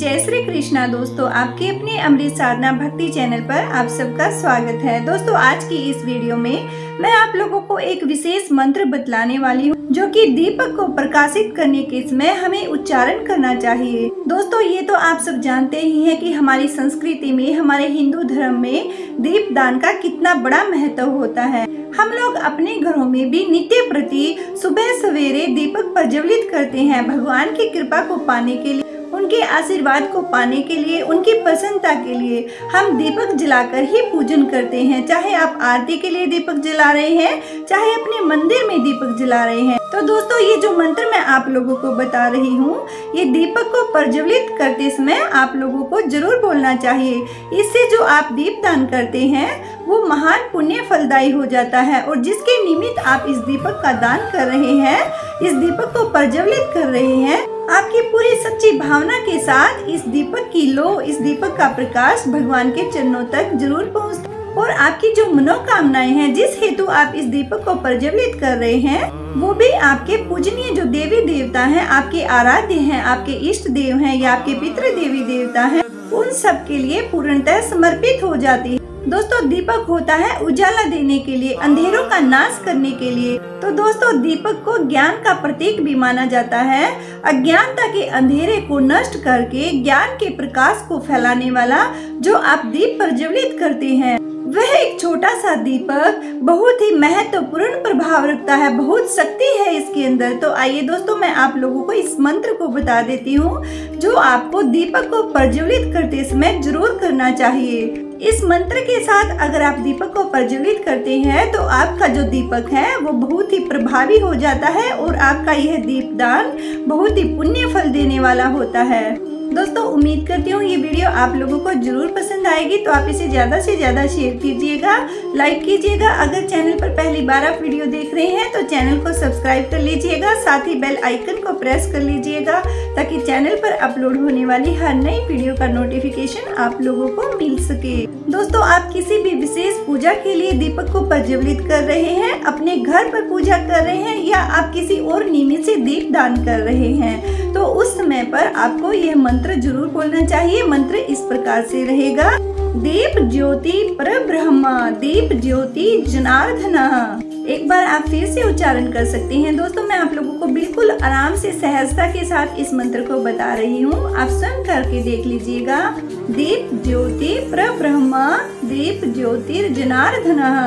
जय श्री कृष्णा दोस्तों, आपके अपने अमृत साधना भक्ति चैनल पर आप सबका स्वागत है। दोस्तों, आज की इस वीडियो में मैं आप लोगों को एक विशेष मंत्र बतलाने वाली हूँ जो कि दीपक को प्रकाशित करने के समय हमें उच्चारण करना चाहिए। दोस्तों, ये तो आप सब जानते ही हैं कि हमारी संस्कृति में, हमारे हिंदू धर्म में दीप दान का कितना बड़ा महत्व होता है। हम लोग अपने घरों में भी नित्य प्रति सुबह सवेरे दीपक प्रज्वलित करते हैं। भगवान की कृपा को पाने के लिए, उनके आशीर्वाद को पाने के लिए, उनकी प्रसन्नता के लिए हम दीपक जलाकर ही पूजन करते हैं। चाहे आप आरती के लिए दीपक जला रहे हैं, चाहे अपने मंदिर में दीपक जला रहे हैं। तो दोस्तों, ये जो मंत्र मैं आप लोगों को बता रही हूँ, ये दीपक को प्रज्वलित करते समय आप लोगों को जरूर बोलना चाहिए। इससे जो आप दीप दान करते हैं वो महान पुण्य फलदायी हो जाता है, और जिसके निमित्त आप इस दीपक का दान कर रहे हैं, इस दीपक को प्रज्वलित कर रहे हैं, आपकी पूरी सच्ची भावना के साथ इस दीपक की लौ, इस दीपक का प्रकाश भगवान के चरणों तक जरूर पहुँचता, और आपकी जो मनोकामनाएं हैं, जिस हेतु आप इस दीपक को प्रज्वलित कर रहे हैं, वो भी आपके पूजनीय जो देवी देवता हैं, आपके आराध्य हैं, आपके इष्ट देव हैं या आपके पितृ देवी देवता हैं, उन सब के लिए पूर्णतः समर्पित हो जाती है। दोस्तों, दीपक होता है उजाला देने के लिए, अंधेरों का नाश करने के लिए। तो दोस्तों, दीपक को ज्ञान का प्रतीक भी माना जाता है। अज्ञानता के अंधेरे को नष्ट करके ज्ञान के प्रकाश को फैलाने वाला जो आप दीप प्रज्वलित करते हैं, वह एक छोटा सा दीपक बहुत ही महत्वपूर्ण प्रभाव रखता है, बहुत शक्ति है इसके अंदर। तो आइए दोस्तों, मैं आप लोगों को इस मंत्र को बता देती हूँ जो आपको दीपक को प्रज्वलित करते समय जरूर करना चाहिए। इस मंत्र के साथ अगर आप दीपक को प्रज्वलित करते हैं तो आपका जो दीपक है वो बहुत ही प्रभावी हो जाता है, और आपका यह दीपदान बहुत ही पुण्य फल देने वाला होता है। दोस्तों, उम्मीद करती हूँ ये वीडियो आप लोगों को जरूर पसंद आएगी, तो आप इसे ज़्यादा से ज़्यादा शेयर कीजिएगा, लाइक कीजिएगा। अगर चैनल पर पहली बार आप वीडियो देख रहे हैं तो चैनल को सब्सक्राइब कर लीजिएगा, साथ ही बेल आइकन को प्रेस कर लीजिएगा ताकि चैनल पर अपलोड होने वाली हर नई वीडियो का नोटिफिकेशन आप लोगों को मिल सके। दोस्तों, आप किसी भी विशेष पूजा के लिए दीपक को प्रज्वलित कर रहे हैं, अपने घर पर पूजा कर रहे हैं, या आप किसी और निमित्त से दीप दान कर रहे हैं, तो उस समय पर आपको यह मंत्र जरूर बोलना चाहिए। मंत्र इस प्रकार से रहेगा: दीप ज्योतिः परब्रह्म, दीप ज्योतिर जनार्दनः। एक बार आप फिर से उच्चारण कर सकते हैं। दोस्तों, मैं आप लोगों को बिल्कुल आराम से, सहजता के साथ इस मंत्र को बता रही हूँ, आप स्वयं करके देख लीजिएगा। दीप ज्योतिः परब्रह्म, दीप ज्योतिर जनार्दनः,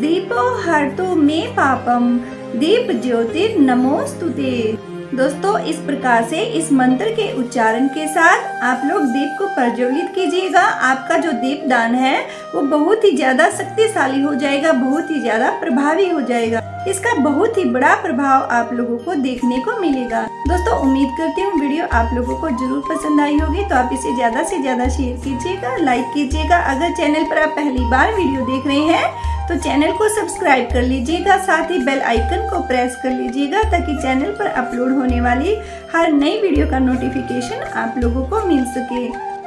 दीपो हर्तु मे पापम, दीप ज्योतिर नमोस्तुते। दोस्तों, इस प्रकार से इस मंत्र के उच्चारण के साथ आप लोग दीप को प्रज्वलित कीजिएगा। आपका जो दीप दान है वो बहुत ही ज्यादा शक्तिशाली हो जाएगा, बहुत ही ज्यादा प्रभावी हो जाएगा। इसका बहुत ही बड़ा प्रभाव आप लोगों को देखने को मिलेगा। दोस्तों, उम्मीद करती हूँ वीडियो आप लोगों को जरूर पसंद आई होगी, तो आप इसे ज़्यादा से ज़्यादा शेयर कीजिएगा, लाइक कीजिएगा। अगर चैनल पर आप पहली बार वीडियो देख रहे हैं तो चैनल को सब्सक्राइब कर लीजिएगा, साथ ही बेल आइकन को प्रेस कर लीजिएगा ताकि चैनल पर अपलोड होने वाली हर नई वीडियो का नोटिफिकेशन आप लोगों को मिल सके।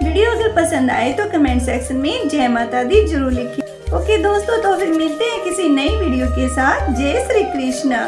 वीडियो अगर पसंद आए तो कमेंट सेक्शन में जय माता दी जरूर लिखिए। ओके दोस्तों, तो फिर मिलते हैं किसी नई वीडियो के साथ। जय श्री कृष्णा।